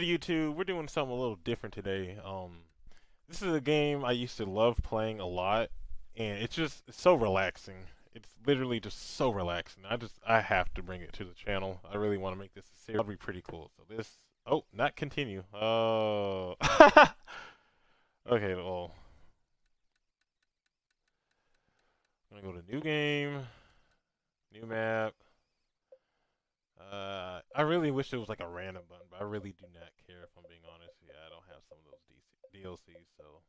good, YouTube? We're doing something a little different today. This is a game I used to love playing a lot, and it's just so relaxing. It's literally just so relaxing. I have to bring it to the channel. I really want to make this a series. That'd be pretty cool. So this, oh, not continue. Oh, okay. Well, I'm gonna go to new game, new map. I really wish there was like a random button, but I really do not care if I'm being honest. Yeah, I don't have some of those DLCs, so.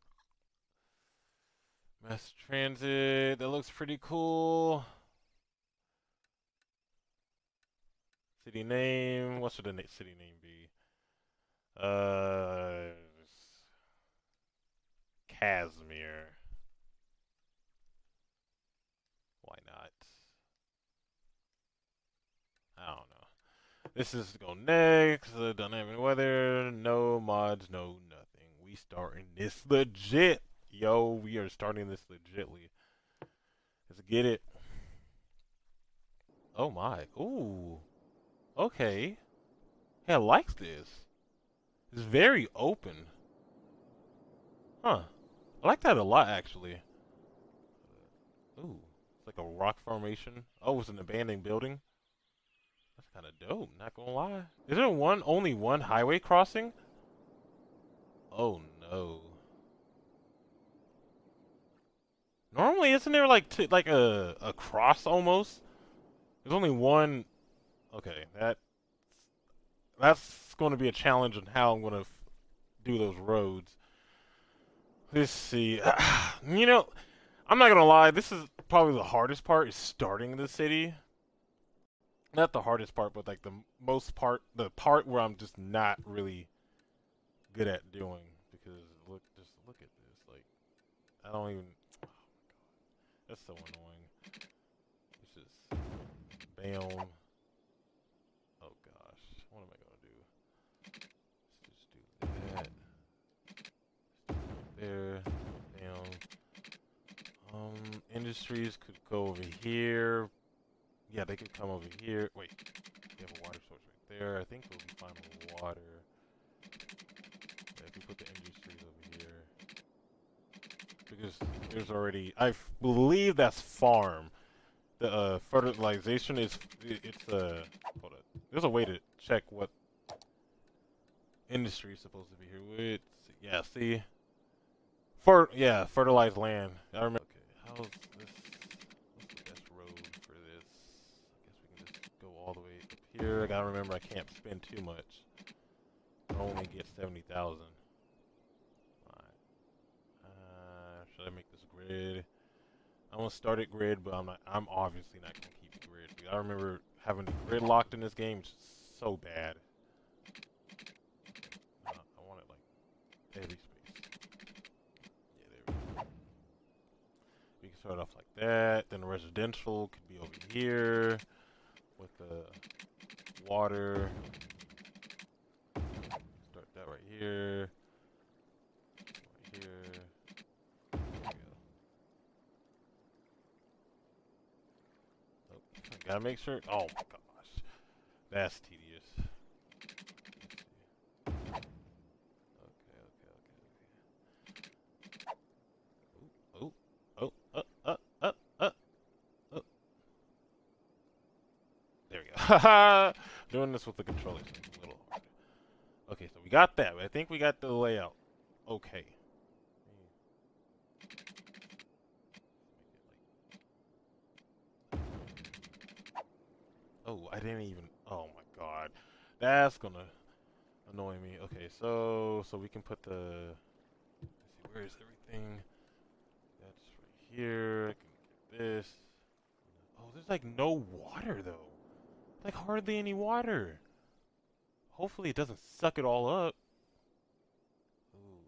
Mass Transit, that looks pretty cool. City name, what should the city name be? Casimir. Why not? I don't know. This is go next. The dynamic weather, no mods, no nothing. We starting this legit, yo. We are starting this legitly. Let's get it. Oh my, ooh, okay. Hey, I like this. It's very open, huh? I like that a lot, actually. Ooh, it's like a rock formation. Oh, it's an abandoned building. That's kind of dope, not gonna lie. Is there only one highway crossing? Oh no. Normally, isn't there like a cross almost? There's only one. Okay, that's going to be a challenge on how I'm gonna do those roads. Let's see. You know, I'm not gonna lie. This is probably the hardest part, is starting the city. Not the hardest part, but like the most part, the part where I'm just not really good at doing, because look, just look at this. Like, I don't even, oh my god, that's so annoying. It's just, bam. Oh gosh, what am I gonna do? Let's just do that. There, bam. Industries could go over here. Yeah, they could come over here. Wait, we have a water source right there. I think we'll be fine with water. Yeah, if we put the industries over here. Because there's already, I believe that's farm. The fertilization is, hold up. There's a way to check what industry is supposed to be here with. Yeah, see? Yeah, fertilized land. I remember. Okay, how's this? All the way up here. I gotta remember I can't spend too much. I only get 70,000. Alright. Should I make this grid? I'm gonna start it grid, but I'm obviously not gonna keep it grid. I remember having the grid locked in this game, just so bad. I want it like every space. Yeah, there we go. We can start off like that. Then residential could be over here. With the water, start that right here, There we go. Oh, gotta make sure. Oh my gosh, that's tedious. Okay. Haha! Doing this with the controller is a little hard. Okay, so we got that. I think we got the layout. Okay. Oh, I didn't even. Oh my god, that's gonna annoy me. Okay, so we can put the. Let's see, where is everything? That's right here. I can get this. Oh, there's like no water though. Like, hardly any water. Hopefully it doesn't suck it all up. Ooh.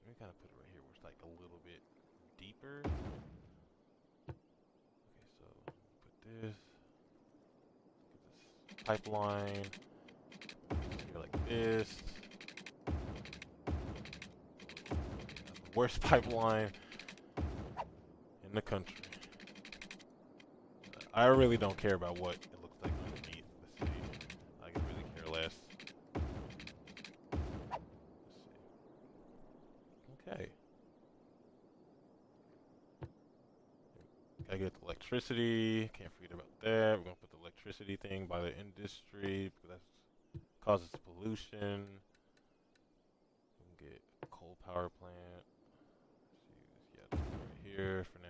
Let me kind of put it right here where it's like a little bit deeper. Okay, so put this. This pipeline. Here like this. The worst pipeline in the country. I really don't care about what it looks like. I could really care less. Okay. Gotta get the electricity. Can't forget about that. We're gonna put the electricity thing by the industry because that causes pollution. We can get a coal power plant. Let's see, yeah, right here for now.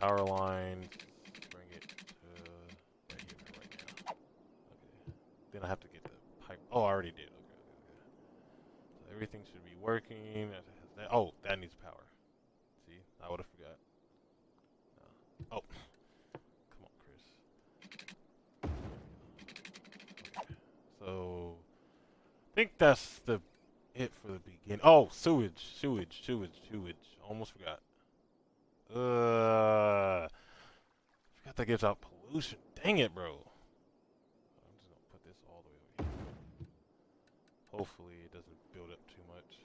And power line. Bring it to right here for right now. Okay. Then I have to get the pipe. Oh, I already did. Okay. So everything should be working. Oh, that needs power. See, I would have forgot. Oh, come on, Chris. Okay. So, I think that's it for the beginning. Oh, sewage. Almost forgot. Forgot that gives out pollution. Dang it, bro. I'm just gonna put this all the way over here. Hopefully, it doesn't build up too much.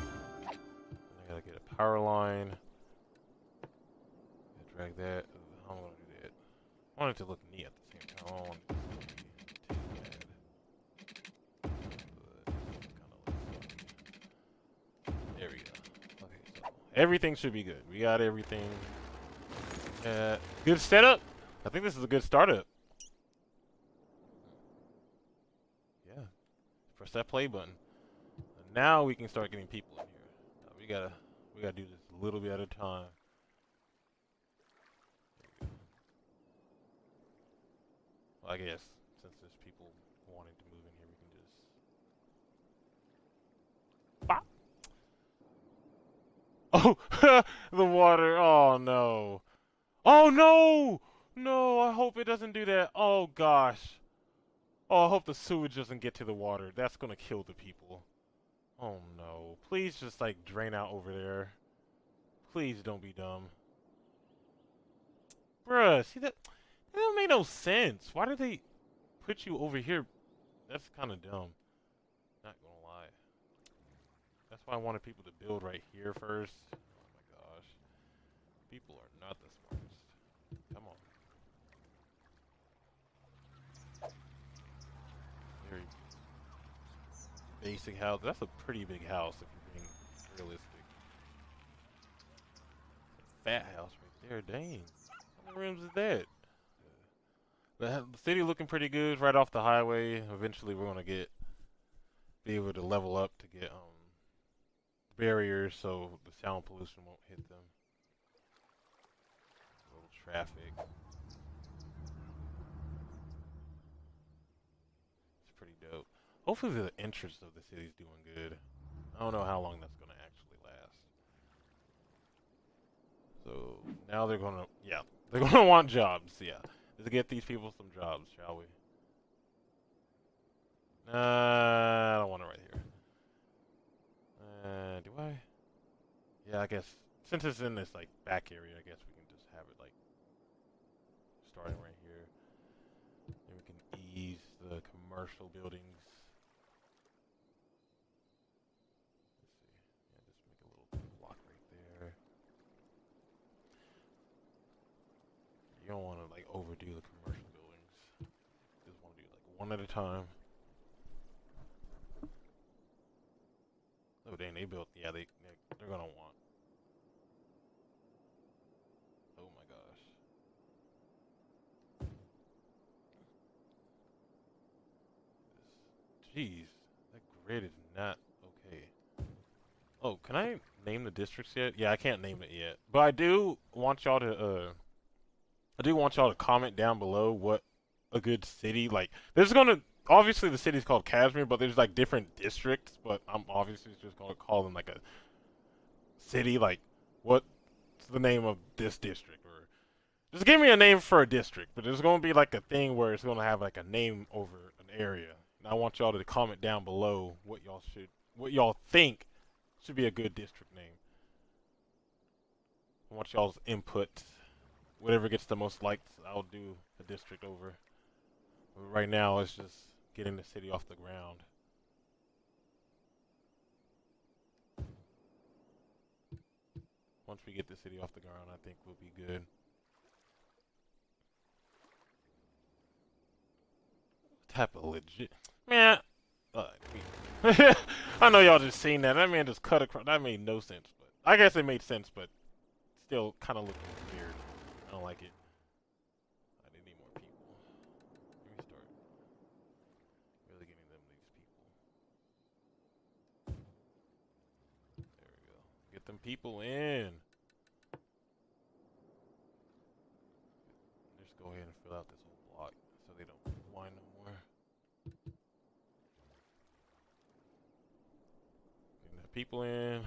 I gotta get a power line. I drag that. I don't want to do that. I want it to look neat at the same time. I don't want it to be too bad. There we go. Okay, so everything should be good. We got everything. Good setup. I think this is a good startup. Yeah. Press that play button. And now we can start getting people in here. We gotta do this a little bit at a time. Well, I guess since there's people wanting to move in here, we can just. Bah! Oh, the water! Oh no! Oh no! No! I hope it doesn't do that. Oh gosh! Oh, I hope the sewage doesn't get to the water. That's gonna kill the people. Oh no, please just like drain out over there. Please don't be dumb. Bruh, see that don't make no sense. Why did they put you over here? That's kind of dumb. Not gonna lie. That's why I wanted people to build right here first. Oh my gosh. People are not the smartest. Come on. Very basic house. That's a pretty big house if you're being realistic. Fat house right there, dang. How many rooms is that? The city looking pretty good right off the highway. Eventually we're gonna be able to level up to get barriers so the sound pollution won't hit them. A little traffic. It's pretty dope. Hopefully the entrance of the city's doing good. I don't know how long that's gonna actually last. So now they're gonna want jobs. Yeah, let's get these people some jobs, shall we? I don't want it right here. Do I? Yeah, I guess since it's in this like back area, I guess we can just have it like starting right here. Then we can ease the commercial buildings. You don't want to like overdo the commercial buildings. Just want to do like one at a time. Oh dang, they built. Yeah, they're gonna want. Oh my gosh. Jeez, that grid is not okay. Oh, can I name the districts yet? Yeah, I can't name it yet, but I do want y'all to I do want y'all to comment down below what a good city, like, there's gonna, obviously the city's called Casimir, but there's like different districts, but I'm obviously just gonna call them like a city, like, what's the name of this district, or just give me a name for a district, but there's gonna be like a thing where it's gonna have like a name over an area, and I want y'all to comment down below what y'all think should be a good district name. I want y'all's input. Whatever gets the most likes, I'll do a district over. But right now, it's just getting the city off the ground. Once we get the city off the ground, I think we'll be good. type of legit man. I know y'all just seen that. That man just cut across. That made no sense, but I guess it made sense, but still kind of looked weird. I don't like it. I need more people. Let me start really getting them these people. There we go. Get them people in. Just go ahead and fill out this whole block so they don't whine no more. Getting the people in.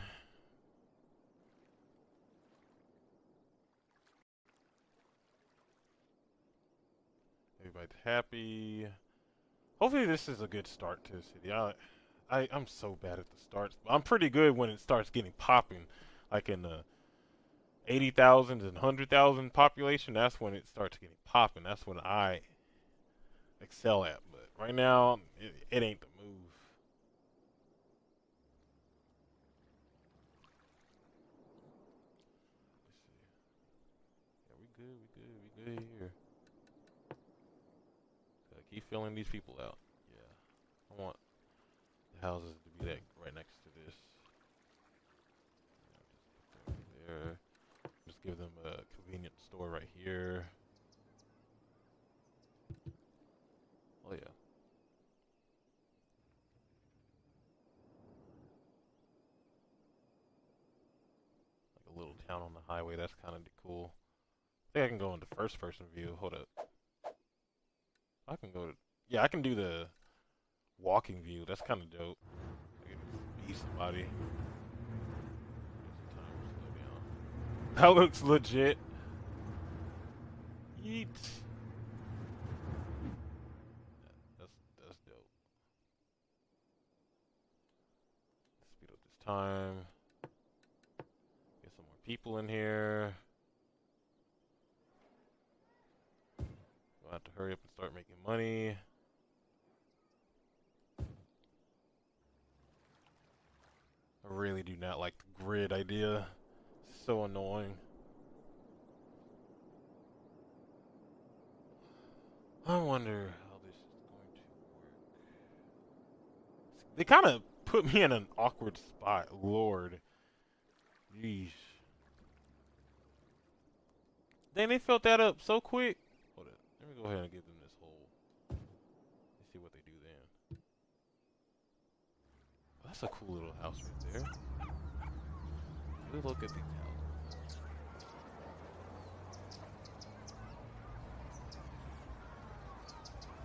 Everybody's happy. Hopefully this is a good start to the city. I'm so bad at the starts. I'm pretty good when it starts getting popping. Like in the 80,000 and 100,000 population, that's when it starts getting popping. That's when I excel at. But right now, it ain't the move. Let's see. Yeah, we good here. Keep filling these people out. Yeah. I want the houses to be right next to this. Just put them there. Just give them a convenience store right here. Oh, yeah. Like a little town on the highway. That's kind of cool. I think I can go into first person view. Hold up. I can go to, yeah, I can do the walking view. That's kind of dope. I can be somebody. That looks legit. Yeet. That's dope. Speed up this time. Get some more people in here. I have to hurry up and start making money. I really do not like the grid idea. It's so annoying. I wonder how this is going to work. They kind of put me in an awkward spot. Lord. Jeez. Dang, they filled that up so quick. Let me go ahead and give them this whole. Let's see what they do then. Well, that's a cool little house right there. Really look at these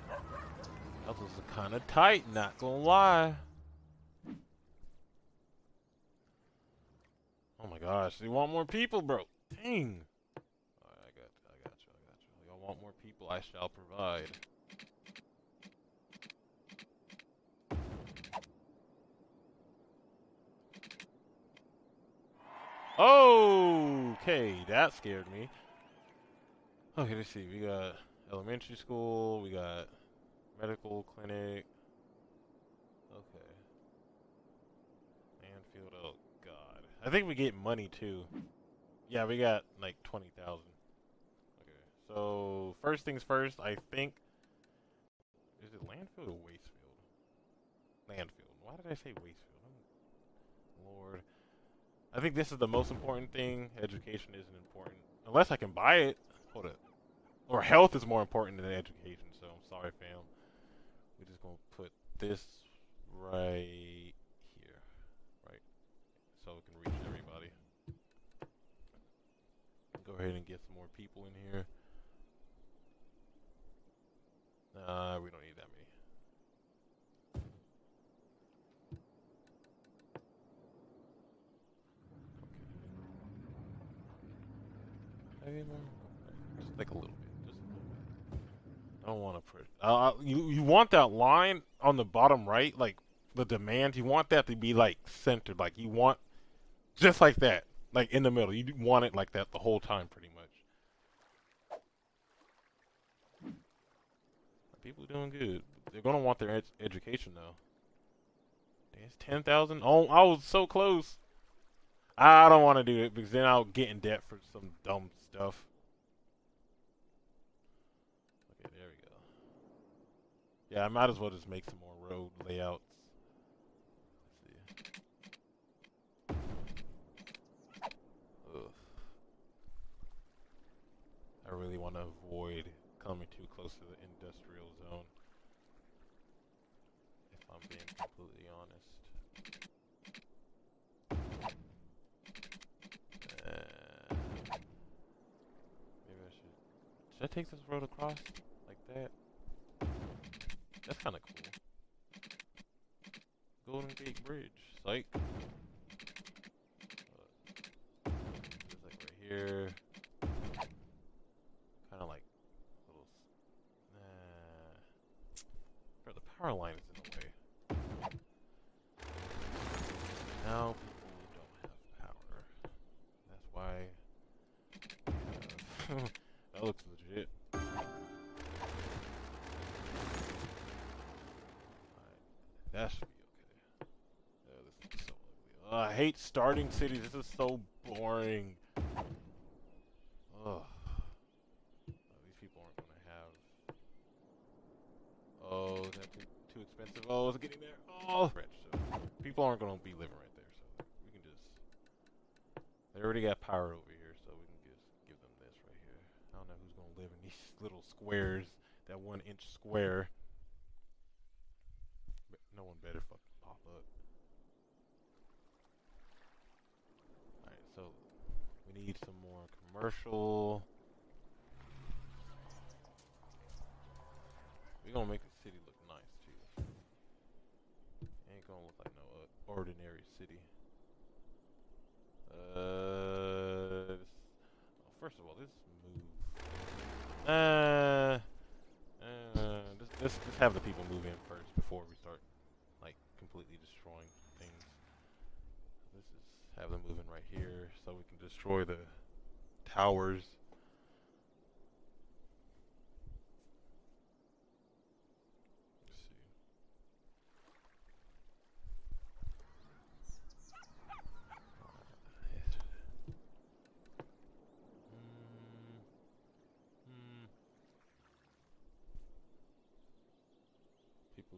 houses. Houses are kind of tight, not gonna lie. Oh my gosh, they want more people, bro. Dang. Want more people, I shall provide. Oh, okay, that scared me. Okay, let's see. We got elementary school, we got medical clinic. Okay. Anfield, oh god. I think we get money too. Yeah, we got like 20,000. So, first things first, I think, is it landfill or wastefield? Landfill. Why did I say wastefield? Lord. I think this is the most important thing. Education isn't important. Unless I can buy it. Hold up. Or health is more important than education, so I'm sorry, fam. We're just going to put this right here. Right? So it can reach everybody. Go ahead and get some more people in here. Nah, we don't need that many. Okay. Just like a little bit. Just a little bit. I don't want to push. You want that line on the bottom right, like the demand. You want that to be like centered, like you want, just like that, like in the middle. You want it like that the whole time, pretty much. People are doing good. They're gonna want their education though. Dang, it's 10,000. Oh, I was so close. I don't want to do it because then I'll get in debt for some dumb stuff. Okay, there we go. Yeah, I might as well just make some more road layouts. Let's see. Ugh. I really want to avoid coming too close to the industrial zone, if I'm being completely honest. Should I take this road across like that? That's kind of cool. Golden Gate Bridge, psych. Just like right here. Kind of like little. Nah. The power line is in the way. Now people don't have power. That's why. We have that looks legit. All right. That should be okay. Oh, this looks so ugly. Oh, I hate starting cities. This is so boring. Oh, these people aren't gonna have. Oh, is that too expensive? Oh, it's getting there. Oh, rich. So people aren't gonna be living right there, so we can just. They already got power over here. Live in these little squares, that 1-inch square. But no one better fucking pop up. Alright, so we need some more commercial. We're gonna make the city look nice too. Ain't gonna look like no ordinary city. First of all, this move. Let's have the people move in first before we start, like, completely destroying things. Let's just have them move in right here so we can destroy the towers.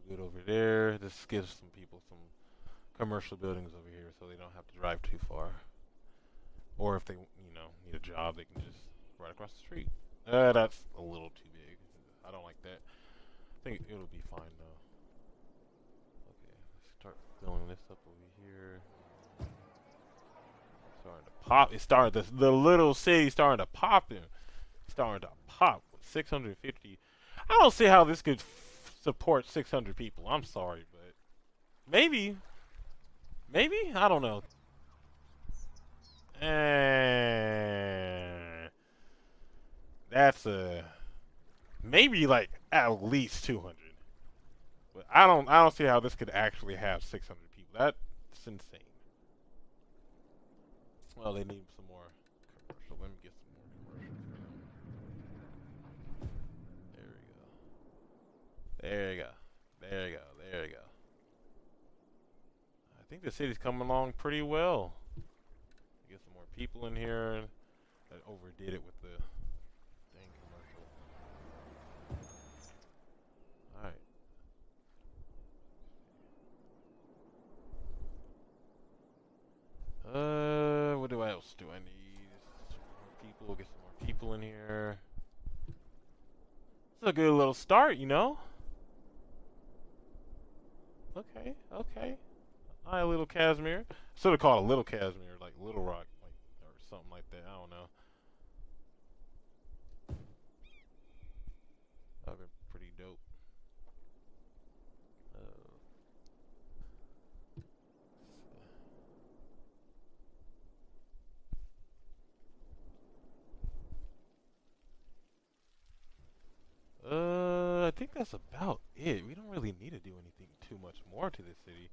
Good over there. This gives some people some commercial buildings over here, so they don't have to drive too far. Or if they, you know, need a job, they can just right across the street. That's a little too big. I don't like that. I think it'll be fine though. Okay, let's start filling this up over here. It's starting to pop. It started. The little city starting to pop in. Starting to pop. 650. I don't see how this could support 600 people. I'm sorry, but maybe I don't know. That's a maybe like at least 200. But I don't see how this could actually have 600 people. That's insane. Well, they need some more commercial. Let me get some. There you go. There you go. There you go. I think the city's coming along pretty well. Get some more people in here. I overdid it with the dang commercial. Alright. What else do I need? Some more people. We'll get some more people in here. This is a good little start, you know? Okay, okay. Hi, little Casimir. Should have called a little Casimir, like Little Rock, like, or something like that. I don't know. That'd be pretty dope. I think that's about it. We don't really need to do anything too much more to this city.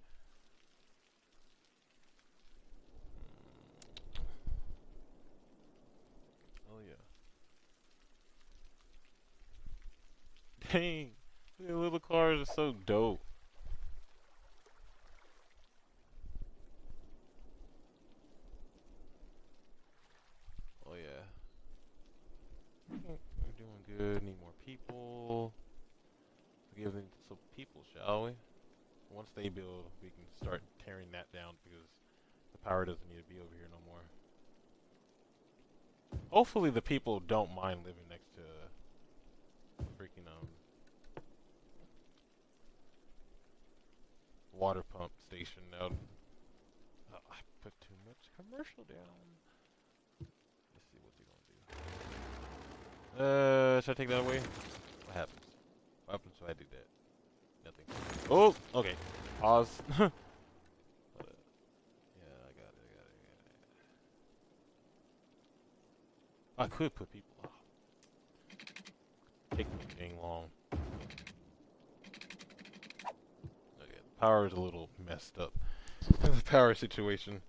Oh yeah. Dang, the little cars are so dope. Oh yeah. We're doing good. Need more people. Give them some people, shall we? Once they build, we can start tearing that down because the power doesn't need to be over here no more. Hopefully the people don't mind living next to freaking water pump station. Now I put too much commercial down. Let's see what they're gonna do. Should I take that away? What happens? What happens if I do that? Nothing. Oh, okay. Pause. I could put people off. Take me dang long. Okay, the power is a little messed up. The power situation.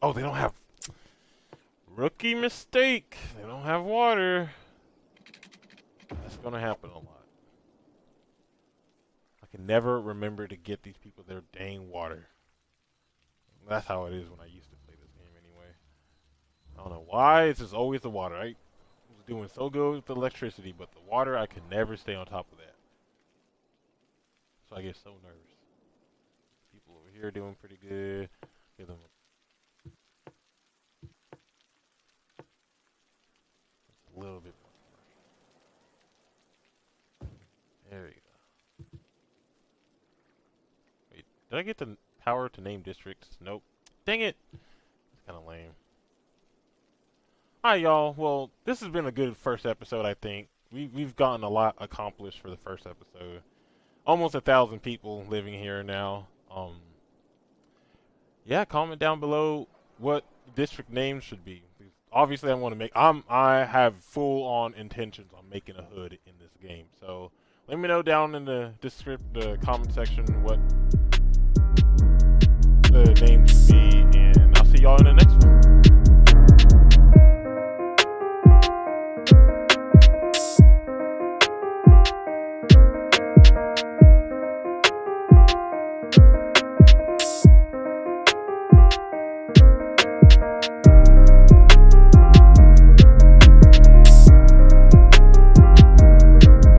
Oh, they don't have... Rookie mistake! They don't have water. That's gonna happen a lot. I can never remember to get these people their dang water. That's how it is when I used to play this game anyway. I don't know why, it's just always the water. I was doing so good with the electricity, but the water, I could never stay on top of that. So I get so nervous. People over here are doing pretty good. Give them a little bit more. There we go. Wait, did I get the... power to name districts? Nope. Dang it! It's kind of lame. Alright, y'all. Well, this has been a good first episode, I think. We've gotten a lot accomplished for the first episode. Almost 1,000 people living here now. Yeah, comment down below what district names should be. Obviously, I want to make... I have full-on intentions on making a hood in this game. So, let me know down in the comment section what...